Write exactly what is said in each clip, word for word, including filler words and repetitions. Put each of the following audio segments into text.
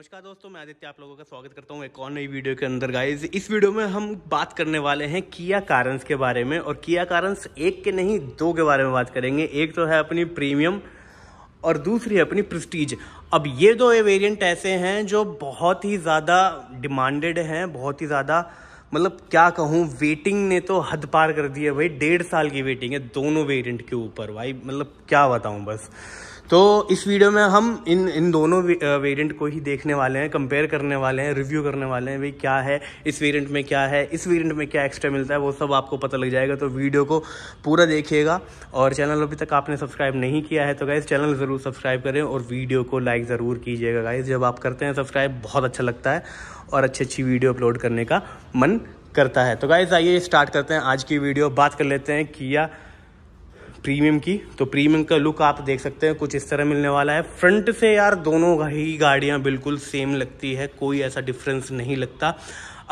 नमस्कार दोस्तों, मैं आदित्य आप लोगों का स्वागत करता हूँ एक और नई वीडियो के अंदर। गाइज, इस वीडियो में हम बात करने वाले हैं किया कारेंस के बारे में, और किया कारेंस एक के नहीं दो के बारे में बात करेंगे। एक तो है अपनी प्रीमियम और दूसरी है अपनी प्रेस्टीज। अब ये दो वेरिएंट ऐसे हैं जो बहुत ही ज़्यादा डिमांडेड हैं, बहुत ही ज़्यादा, मतलब क्या कहूँ, वेटिंग ने तो हद पार कर दी है भाई। डेढ़ साल की वेटिंग है दोनों वेरिएंट के ऊपर भाई, मतलब क्या बताऊँ बस। तो इस वीडियो में हम इन इन दोनों वेरिएंट को ही देखने वाले हैं, कंपेयर करने वाले हैं, रिव्यू करने वाले हैं भाई क्या है इस वेरिएंट में, क्या है इस वेरिएंट में, क्या एक्स्ट्रा मिलता है, वो सब आपको पता लग जाएगा। तो वीडियो को पूरा देखिएगा, और चैनल अभी तक आपने सब्सक्राइब नहीं किया है तो गाइज़ चैनल ज़रूर सब्सक्राइब करें और वीडियो को लाइक ज़रूर कीजिएगा। गाइज़, जब आप करते हैं सब्सक्राइब बहुत अच्छा लगता है और अच्छी अच्छी वीडियो अपलोड करने का मन करता है। तो गाइज़ आइए स्टार्ट करते हैं आज की वीडियो। बात कर लेते हैं किया प्रीमियम की। तो प्रीमियम का लुक आप देख सकते हैं, कुछ इस तरह मिलने वाला है। फ्रंट से यार दोनों ही गाड़ियां बिल्कुल सेम लगती है, कोई ऐसा डिफरेंस नहीं लगता।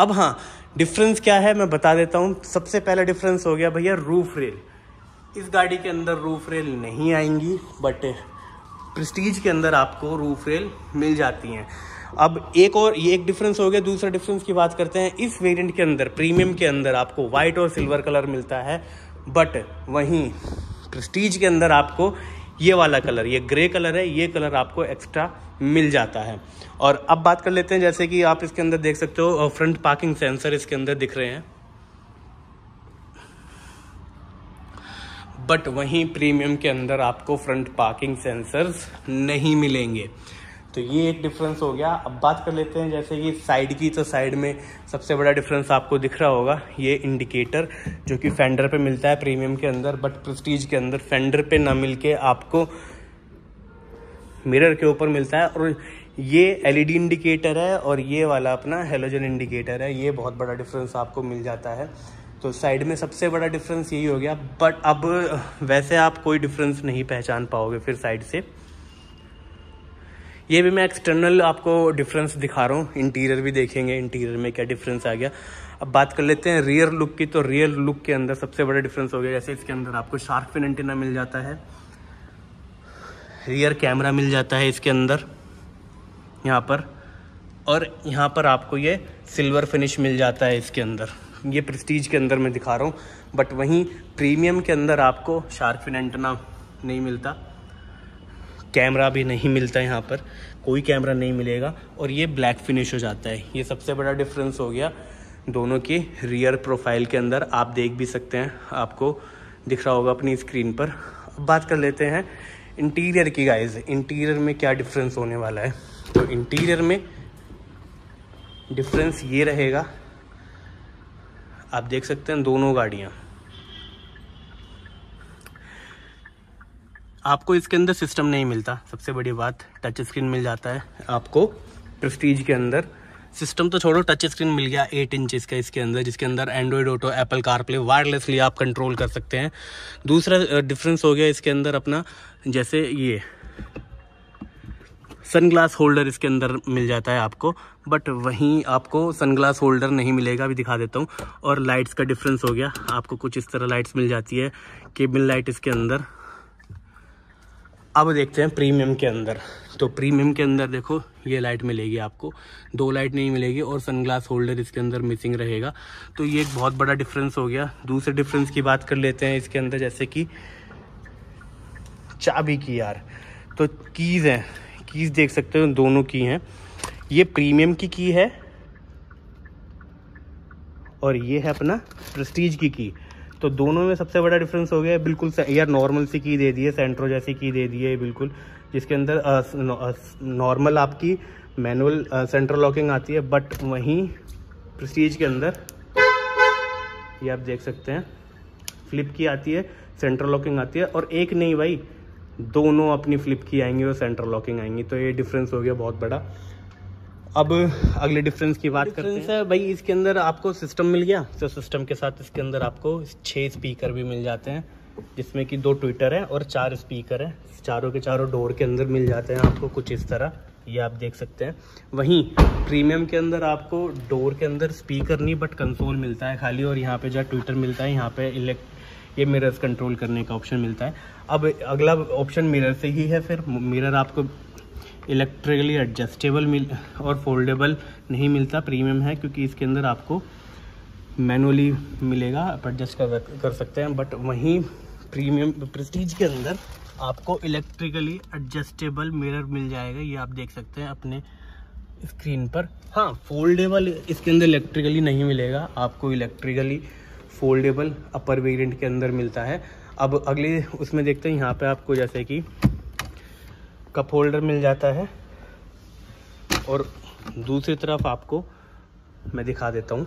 अब हाँ, डिफरेंस क्या है मैं बता देता हूँ। सबसे पहला डिफरेंस हो गया भैया रूफ रेल। इस गाड़ी के अंदर रूफ रेल नहीं आएंगी, बट प्रेस्टीज के अंदर आपको रूफ रेल मिल जाती हैं। अब एक और ये एक डिफरेंस हो गया। दूसरा डिफरेंस की बात करते हैं, इस वेरिएंट के अंदर, प्रीमियम के अंदर आपको वाइट और सिल्वर कलर मिलता है, बट वहीं प्रेस्टीज के अंदर आपको ये वाला कलर, ये ग्रे कलर है, ये कलर आपको एक्स्ट्रा मिल जाता है। और अब बात कर लेते हैं, जैसे कि आप इसके अंदर देख सकते हो फ्रंट पार्किंग सेंसर इसके अंदर दिख रहे हैं, बट वहीं प्रीमियम के अंदर आपको फ्रंट पार्किंग सेंसर्स नहीं मिलेंगे। तो ये एक डिफरेंस हो गया। अब बात कर लेते हैं जैसे कि साइड की। तो साइड में सबसे बड़ा डिफरेंस आपको दिख रहा होगा ये इंडिकेटर, जो कि फेंडर पे मिलता है प्रीमियम के अंदर, बट प्रेस्टीज के अंदर फेंडर पे ना मिलके आपको मिरर के ऊपर मिलता है। और ये एलईडी इंडिकेटर है और ये वाला अपना हेलोजन इंडिकेटर है। ये बहुत बड़ा डिफरेंस आपको मिल जाता है। तो साइड में सबसे बड़ा डिफरेंस यही हो गया। बट अब वैसे आप कोई डिफरेंस नहीं पहचान पाओगे फिर साइड से। ये भी मैं एक्सटर्नल आपको डिफरेंस दिखा रहा हूँ, इंटीरियर भी देखेंगे इंटीरियर में क्या डिफरेंस आ गया। अब बात कर लेते हैं रियर लुक की। तो रियर लुक के अंदर सबसे बड़ा डिफरेंस हो गया, जैसे इसके अंदर आपको शार्क फिन एंटीना मिल जाता है, रियर कैमरा मिल जाता है इसके अंदर यहाँ पर, और यहाँ पर आपको ये सिल्वर फिनिश मिल जाता है इसके अंदर। ये प्रेस्टीज के अंदर मैं दिखा रहा हूँ, बट वहीं प्रीमियम के अंदर आपको शार्क फिन एंटीना नहीं मिलता, कैमरा भी नहीं मिलता, यहाँ पर कोई कैमरा नहीं मिलेगा, और ये ब्लैक फिनिश हो जाता है। ये सबसे बड़ा डिफरेंस हो गया दोनों की रियर प्रोफाइल के अंदर। आप देख भी सकते हैं, आपको दिख रहा होगा अपनी स्क्रीन पर। अब बात कर लेते हैं इंटीरियर की। गाइस, इंटीरियर में क्या डिफरेंस होने वाला है? तो इंटीरियर में डिफरेंस ये रहेगा, आप देख सकते हैं दोनों गाड़ियाँ। आपको इसके अंदर सिस्टम नहीं मिलता, सबसे बड़ी बात, टच स्क्रीन मिल जाता है आपको। प्रेस्टीज के अंदर सिस्टम तो छोड़ो, टच स्क्रीन मिल गया एट इंचेस का इसके अंदर, जिसके अंदर Android Auto, Apple CarPlay wirelessly आप कंट्रोल कर सकते हैं। दूसरा डिफरेंस हो गया इसके अंदर अपना, जैसे ये सनग्लास होल्डर इसके अंदर मिल जाता है आपको, बट वहीं आपको सनग्लास होल्डर नहीं मिलेगा, अभी दिखा देता हूँ। और लाइट्स का डिफरेंस हो गया, आपको कुछ इस तरह लाइट्स मिल जाती है, केबिन लाइट इसके अंदर। अब देखते हैं प्रीमियम के अंदर। तो प्रीमियम के अंदर देखो ये लाइट मिलेगी आपको, दो लाइट नहीं मिलेगी, और सनग्लास होल्डर इसके अंदर मिसिंग रहेगा। तो ये एक बहुत बड़ा डिफरेंस हो गया। दूसरे डिफरेंस की बात कर लेते हैं इसके अंदर, जैसे कि चाबी की। यार तो कीज़ हैं, कीज़ देख सकते हो दोनों की हैं। ये प्रीमियम की की है और ये है अपना प्रेस्टीज की की। तो दोनों में सबसे बड़ा डिफरेंस हो गया है, बिल्कुल यार नॉर्मल सी की दे दी है, सेंट्रो जैसी की दे दी है बिल्कुल, जिसके अंदर नॉर्मल आपकी मैनुअल सेंट्रल लॉकिंग आती है, बट वहीं प्रेस्टीज के अंदर ये आप देख सकते हैं फ्लिप की आती है, सेंट्रल लॉकिंग आती है। और एक नहीं भाई, दोनों अपनी फ्लिप की आएंगी और सेंट्रल लॉकिंग आएंगी। तो ये डिफरेंस हो गया बहुत बड़ा। अब अगले डिफरेंस की बात करते हैं है भाई। इसके अंदर आपको सिस्टम मिल गया, तो सिस्टम के साथ इसके अंदर आपको छः स्पीकर भी मिल जाते हैं, जिसमें कि दो ट्विटर हैं और चार स्पीकर हैं, चारों के चारों डोर के अंदर मिल जाते हैं आपको कुछ इस तरह, ये आप देख सकते हैं। वहीं प्रीमियम के अंदर आपको डोर के अंदर स्पीकर नहीं, बट कंसोल मिलता है खाली, और यहाँ पर जहाँ ट्विटर मिलता है यहाँ पर इलेक्ट ये मिरर्स कंट्रोल करने का ऑप्शन मिलता है। अब अगला ऑप्शन मिरर से ही है, फिर मिरर आपको इलेक्ट्रिकली एडजस्टेबल मिल और फोल्डेबल नहीं मिलता, प्रीमियम है क्योंकि इसके अंदर आपको मैनुअली मिलेगा, आप एडजस्ट कर कर सकते हैं। बट वहीं प्रीमियम प्रेस्टीज के अंदर आपको इलेक्ट्रिकली एडजस्टेबल मिरर मिल जाएगा, ये आप देख सकते हैं अपने स्क्रीन पर। हाँ, फोल्डेबल इसके अंदर इलेक्ट्रिकली नहीं मिलेगा आपको, इलेक्ट्रिकली फोल्डेबल अपर वेरिएंट के अंदर मिलता है। अब अगले उसमें देखते हैं, यहाँ पे आपको जैसे कि कप होल्डर मिल जाता है और दूसरी तरफ आपको मैं दिखा देता हूँ,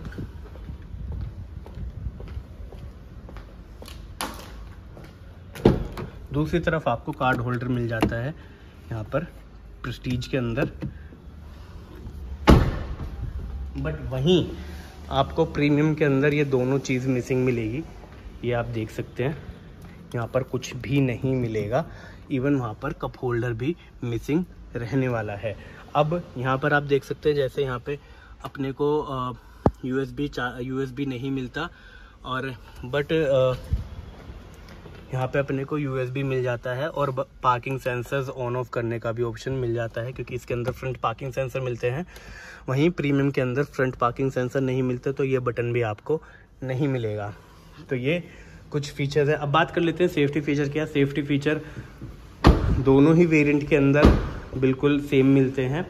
दूसरी तरफ आपको कार्ड होल्डर मिल जाता है यहाँ पर प्रेस्टीज के अंदर। बट वहीं आपको प्रीमियम के अंदर ये दोनों चीज़ मिसिंग मिलेगी, ये आप देख सकते हैं, यहाँ पर कुछ भी नहीं मिलेगा, इवन वहाँ पर कप होल्डर भी मिसिंग रहने वाला है। अब यहाँ पर आप देख सकते हैं, जैसे यहाँ पे अपने को यूएसबी यूएसबी नहीं मिलता, और बट यहाँ पे अपने को यूएसबी मिल जाता है और पार्किंग सेंसर्स ऑन ऑफ करने का भी ऑप्शन मिल जाता है, क्योंकि इसके अंदर फ्रंट पार्किंग सेंसर मिलते हैं, वहीं प्रीमियम के अंदर फ्रंट पार्किंग सेंसर नहीं मिलते, तो ये बटन भी आपको नहीं मिलेगा। तो ये कुछ फीचर्स है। अब बात कर लेते हैं सेफ्टी फीचर क्या। सेफ्टी फीचर दोनों ही वेरिएंट के अंदर बिल्कुल सेम मिलते हैं,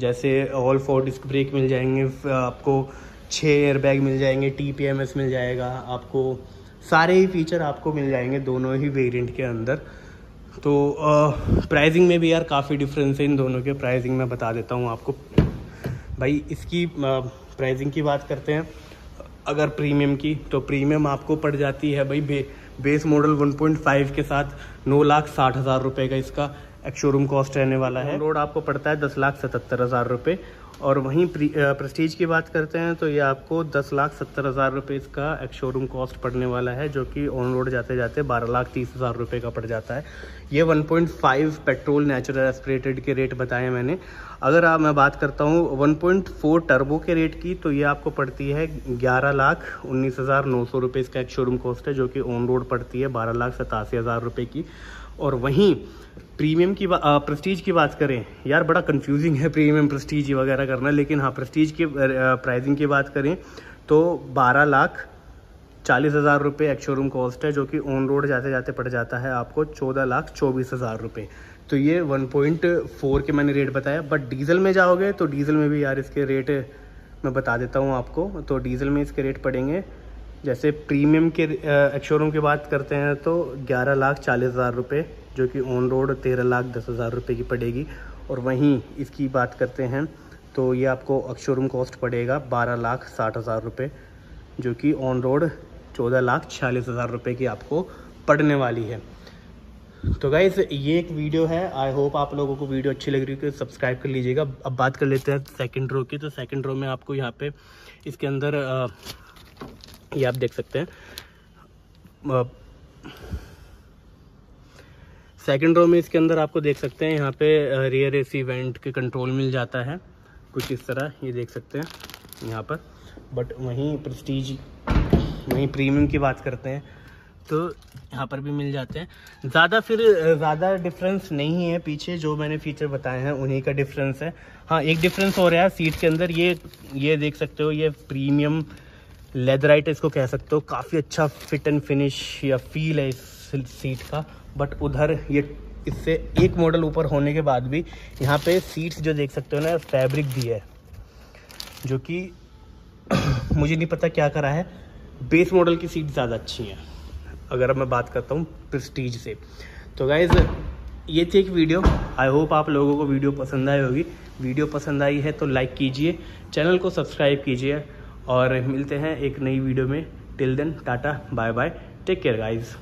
जैसे ऑल फोर डिस्क ब्रेक मिल जाएंगे आपको, छः एयरबैग मिल जाएंगे, टीपीएमएस मिल जाएगा आपको, सारे ही फीचर आपको मिल जाएंगे दोनों ही वेरिएंट के अंदर। तो प्राइसिंग में भी यार काफ़ी डिफरेंस है इन दोनों के। प्राइसिंग में बता देता हूँ आपको भाई, इसकी प्राइसिंग की बात करते हैं अगर प्रीमियम की, तो प्रीमियम आपको पड़ जाती है भाई बे, base model one point five के साथ नौ लाख साठ हज़ार रुपये का इसका एक शोरूम कॉस्ट रहने वाला है। रोड आपको पड़ता है दस लाख सतहत्तर हज़ार रुपये। और वहीं प्रेस्टीज की बात करते हैं तो ये आपको दस लाख सत्तर हज़ार रुपये इसका एक शोरूम कॉस्ट पड़ने वाला है, जो कि ऑन रोड जाते जाते बारह लाख तीस हज़ार रुपये का पड़ जाता है। ये one point five petrol natural aspirated के रेट बताए मैंने। अगर आप मैं बात करता हूँ वन पॉइंट फोर टर्बो के रेट की, तो ये आपको पड़ती है ग्यारह लाख उन्नीस हज़ार नौ सौ रुपये इसका एक शोरूम कॉस्ट है, जो कि ऑन रोड पड़ती है बारह लाख सतासी हज़ार रुपये की। और वहीं प्रीमियम की प्रेस्टीज की बात करें, यार बड़ा कंफ्यूजिंग है प्रीमियम प्रेस्टीज वगैरह करना, लेकिन हाँ प्रेस्टीज की प्राइसिंग की बात करें तो बारह लाख चालीस हज़ार रुपये एक शोरूम कॉस्ट है, जो कि ऑन रोड जाते जाते पड़ जाता है आपको चौदह लाख चौबीस हज़ार रुपये। तो ये वन पॉइंट फोर के मैंने रेट बताया। बट डीज़ल में जाओगे तो डीज़ल में भी यार इसके रेट मैं बता देता हूँ आपको, तो डीज़ल में इसके रेट पड़ेंगे, जैसे प्रीमियम के एक शोरूम की बात करते हैं तो ग्यारह लाख चालीस हज़ार रुपये, जो कि ऑन रोड तेरह लाख दस हज़ार रुपये की पड़ेगी। और वहीं इसकी बात करते हैं तो ये आपको एक शोरूम कॉस्ट पड़ेगा बारह लाख साठ हज़ार रुपये, जो कि ऑन रोड चौदह लाख छियालीस हज़ार रुपये की आपको पड़ने वाली है। तो गाइस ये एक वीडियो है, आई होप आप लोगों को वीडियो अच्छी लग रही है, सब्सक्राइब कर लीजिएगा। अब बात कर लेते हैं सेकेंड रो की। तो सेकेंड रो में आपको यहाँ पर इसके अंदर आ, ये आप देख सकते हैं, सेकंड रो में इसके अंदर आपको देख सकते हैं यहाँ पे रियर एसी वेंट के कंट्रोल मिल जाता है कुछ इस तरह, ये देख सकते हैं यहाँ पर। बट वहीं प्रेस्टीज वहीं प्रीमियम की बात करते हैं तो यहाँ पर भी मिल जाते हैं, ज़्यादा फिर ज़्यादा डिफरेंस नहीं है, पीछे जो मैंने फीचर बताए हैं उन्हीं का डिफरेंस है। हाँ, एक डिफरेंस हो रहा है सीट के अंदर, ये ये देख सकते हो, ये प्रीमियम लेदराइट इसको कह सकते हो, काफ़ी अच्छा फिट एंड फिनिश या फील है इस सीट का। बट उधर ये इससे एक मॉडल ऊपर होने के बाद भी यहाँ पे सीट्स जो देख सकते हो ना, फैब्रिक भी है, जो कि मुझे नहीं पता क्या करा है। बेस मॉडल की सीट ज़्यादा अच्छी हैं अगर मैं बात करता हूँ प्रेस्टीज से। तो गाइज ये थी एक वीडियो, आई होप आप लोगों को वीडियो पसंद आई होगी। वीडियो पसंद आई है तो लाइक कीजिए, चैनल को सब्सक्राइब कीजिए, और मिलते हैं एक नई वीडियो में। Till then tata bye bye, take care guys.